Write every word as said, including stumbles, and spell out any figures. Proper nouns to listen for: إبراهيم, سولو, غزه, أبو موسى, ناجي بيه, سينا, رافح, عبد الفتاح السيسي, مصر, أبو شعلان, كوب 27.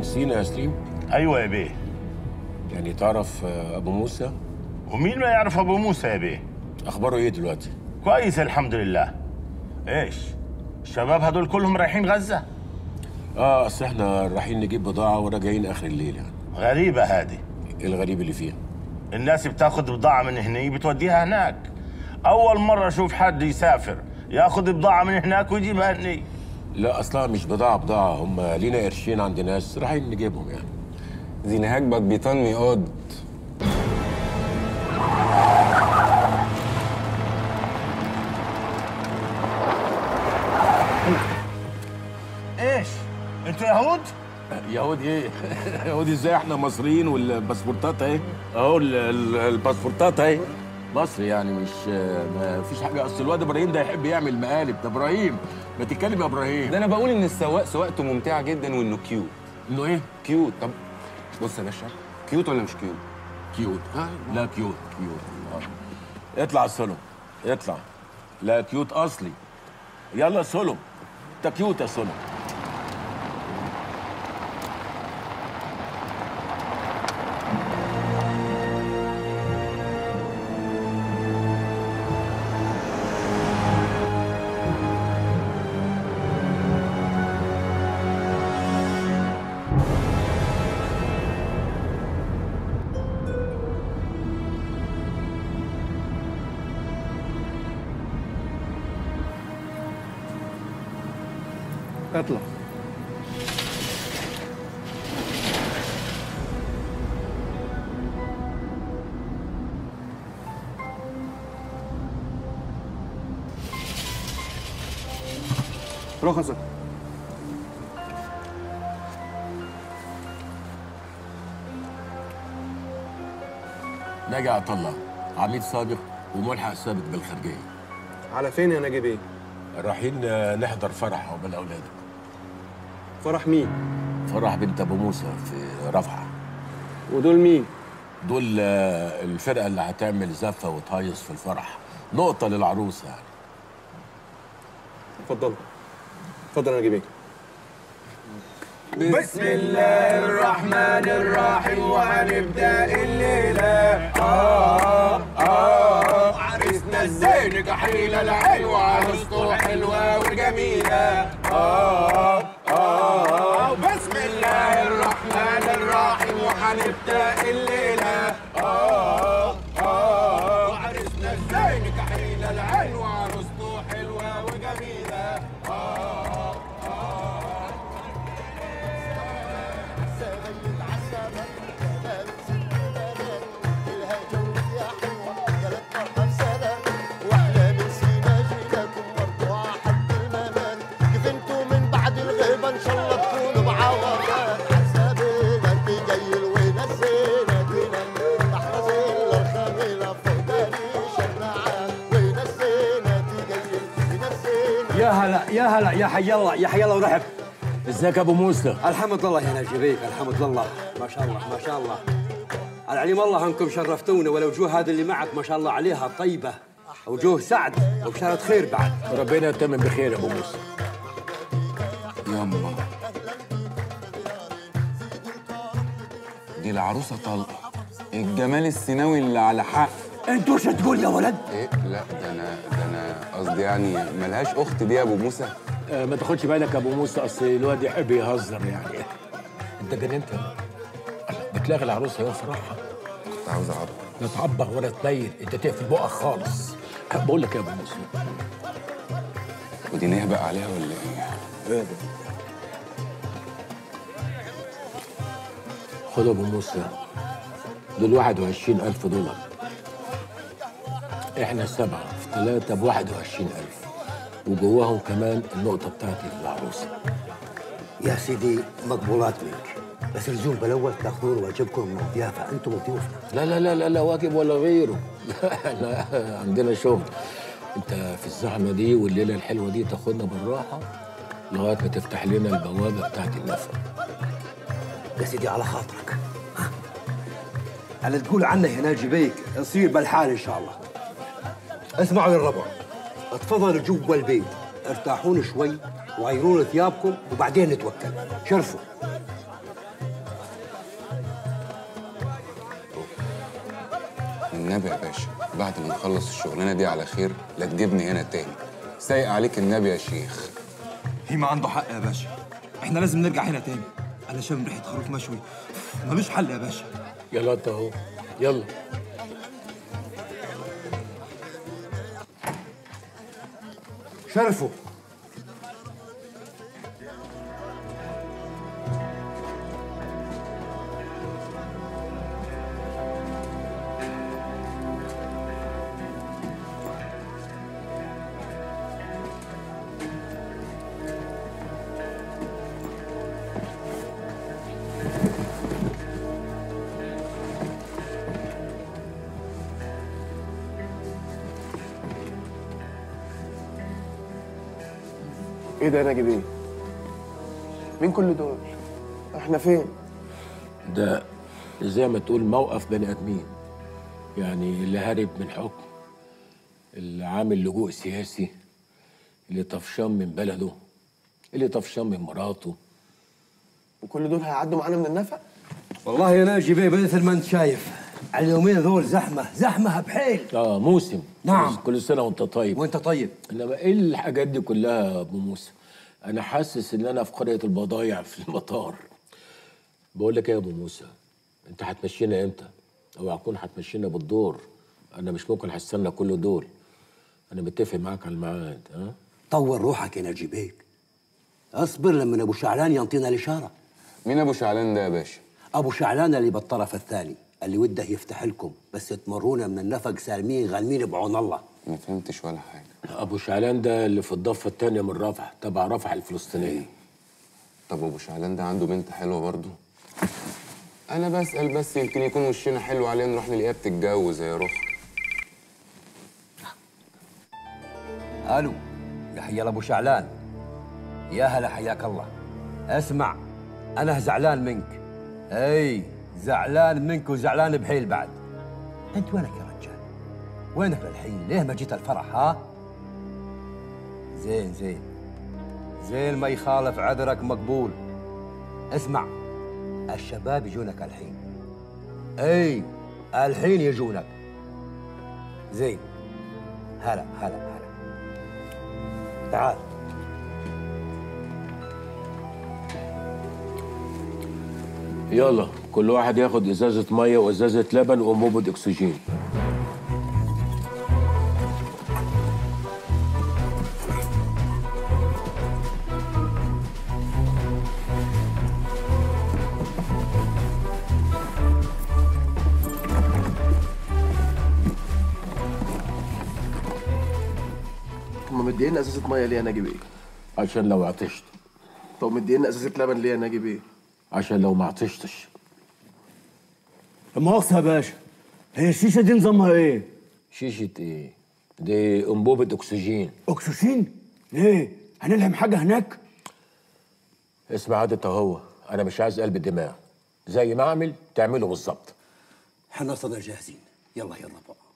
من سينا يا سليم. ايوه يا بيه. يعني تعرف ابو موسى؟ ومين ما يعرف ابو موسى يا بيه؟ اخباره ايه دلوقتي؟ كويس الحمد لله. ايش؟ الشباب هدول كلهم رايحين غزه؟ اه اصل احنا رايحين نجيب بضاعه وراجعين اخر الليل يعني. غريبه هادي. ايه الغريب اللي فيها؟ الناس بتاخد بضاعه من هنا بتوديها هناك. اول مره اشوف حد يسافر ياخد بضاعه من هناك ويجيبها هني. لا اصلها مش بضاعه بضاعه، هم لينا قرشين عند ناس رايحين نجيبهم يعني. دي نهاج بطيطان ميقود. ايش؟ انتوا يهود؟ يهود ايه؟ يهود ازاي؟ احنا مصريين والباسبورتات اهي، اهو الباسبورتات اهي. مصري يعني مش ما فيش حاجه. اصل الواد ابراهيم ده يحب يعمل مقالب. ده ابراهيم ما تتكلم يا ابراهيم. ده انا بقول ان السواق سواقته ممتعه جدا وانه كيوت. انه ايه؟ كيوت. طب بص يا باشا، كيوت ولا مش كيوت؟ كيوت. آه. لا كيوت كيوت. آه. اطلع سولو اطلع. لا كيوت اصلي. يلا سولو انت كيوت يا سولو. اطلع. رخصك. ناجي عطله عميد سابق وملحق سابق بالخارجيه. على فين يا ناجي بيه؟ رايحين نحضر فرح عقبال اولادك. فرح مين؟ فرح بنت ابو موسى في رافح. ودول مين؟ دول الفرقه اللي هتعمل زفه وتهيص في الفرح، نقطه للعروسه يعني. اتفضل اتفضل يا جميل. بسم الله الرحمن الرحيم وهنبدا الليله. اه اه عرسنا ازاي نكحيله الحلوه، عروسته حلوه وجميله. اه آه بسم الله الرحمن الرحيم وهنبدأ الليلة. آه آه وعرسنا ازاي نكحيلة العين وعروسته حلوة وجميلة. آه آه سلمت على السما كلها جوك يا حلوة جالتنا ألف سلام وأحلى من سينا جيلكم مرضوعة حد المنام. كفنتوا من بعد الغيبة إن شاء الله يا هلا يا هلا يا حي الله يا حي الله ورحب. ازيك يا ابو موسى؟ الحمد لله يا ناجي بيه الحمد لله. ما شاء الله ما شاء الله. العليم الله انكم شرفتونا، والوجوه هذه اللي معك ما شاء الله عليها طيبه، وجوه سعد وبشاره خير بعد. ربنا يتمم بخير يا ابو موسى. يما دي العروسه طلقه الجمال السيناوي اللي على حق. انت وش تقول يا ولد؟ ايه لا ده انا ده انا قصدي يعني ملهاش اخت دي يا ابو موسى؟ آه ما تاخدش بالك يا ابو موسى، اصل الواد يحب يهزر يعني. انت جننت بتلاغي العروسه يا فرحها. كنت عاوز اعبر. لا تعبر ولا تبين، انت تقفل بقك خالص. بقول لك يا ابو موسى ودي نهبق عليها ولا ايه؟ ايه خد يا ابو موسى دول واحد وعشرين ألف دولار. احنا سبعه في ثلاثه ب واحد وعشرين ألف وجواهم كمان النقطه بتاعتي العروسه. يا سيدي مقبولات منك، بس الزوم بالاول تاخذون واجبكم من الضيافه، انتم ضيوفنا. لا لا لا لا لا واجب ولا غيره. لا عندنا شغل. انت في الزحمه دي والليله الحلوه دي تاخدنا بالراحه لغايه ما تفتح لنا البوابه بتاعت النفق. يا سيدي على خاطرك. اللي تقول عنه يا ناجي بيه يصير بالحال ان شاء الله. اسمعوا يا الربع، اتفضلوا جوا البيت ارتاحون شوي وغيرون ثيابكم وبعدين نتوكل. شرفوا. النبي يا باشا، بعد ما نخلص الشغلانه دي على خير لا تجيبني هنا تاني. سايق عليك النبي يا شيخ. هيما عنده حق يا باشا، احنا لازم نرجع هنا تاني. انا شامم ريحه خروف مشوي ملوش حل يا باشا. يلا انت اهو، يلا. شرفوا. ايه ده يا ناجي بيه؟ مين كل دول؟ احنا فين؟ ده زي ما تقول موقف بني ادمين، يعني اللي هارب من حكم، اللي عامل لجوء سياسي، اللي طفشان من بلده، اللي طفشان من مراته. وكل دول هيعدوا معانا من النفق؟ والله يا ناجي بيه مثل ما انت شايف اليومين دول زحمه زحمه بحيل. اه موسم. نعم، كل سنه وانت طيب. وانت طيب. انما ايه الحاجات دي كلها يا ابو موسى؟ انا حاسس ان انا في قريه البضايع في المطار. بقول لك ايه يا ابو موسى، انت هتمشينا امتى؟ اوعى تكون هتمشينا بالدور، انا مش ممكن هستنى كل دول. انا متفق معاك على الميعاد. ها طور روحك يا ناجي بيه، اصبر لما ابو شعلان ينطينا الاشاره. مين ابو شعلان ده يا باشا؟ ابو شعلان اللي بالطرف الثاني، اللي وده يفتح لكم بس تمرونا من النفق سالمين غالمين بعون الله. ما فهمتش ولا حاجه. ابو شعلان ده اللي في الضفه الثانيه من رافح، تبع رافح الفلسطينيه. طب ابو شعلان ده عنده بنت حلوه برضه؟ انا بسال بس، يمكن يكون وشنا حلو عليه نروح نلاقيها بتتجوز يا روح. الو، يا حيا لابو شعلان. يا هلا حياك الله. اسمع، انا زعلان منك. اي زعلان منك وزعلان بحيل بعد. انت وينك يا رجال؟ وينك للحين؟ ليه ما جيت الفرح ها؟ زين زين زين، ما يخالف عذرك مقبول. اسمع، الشباب يجونك الحين. اي الحين يجونك. زين، هلا هلا هلا. تعال. يلا كل واحد ياخد ازازه ميه وازازه لبن وانبوبه اكسجين. هما مديين ازازه ميه ليه يا ناجي بيه؟ عشان لو عطشت. طب مديين ازازه لبن ليه يا ناجي بيه؟ عشان لو ما عطشتش. مؤاخذة يا باشا، هي الشيشة دي نظامها ايه؟ شيشة ايه؟ دي انبوبة اكسجين. اكسجين؟ ليه؟ هنلهم حاجة هناك؟ اسمع عادة اهو، أنا مش عايز قلب الدماغ، زي ما أعمل تعمله بالظبط. احنا أصلا جاهزين، يلا يلا بقى.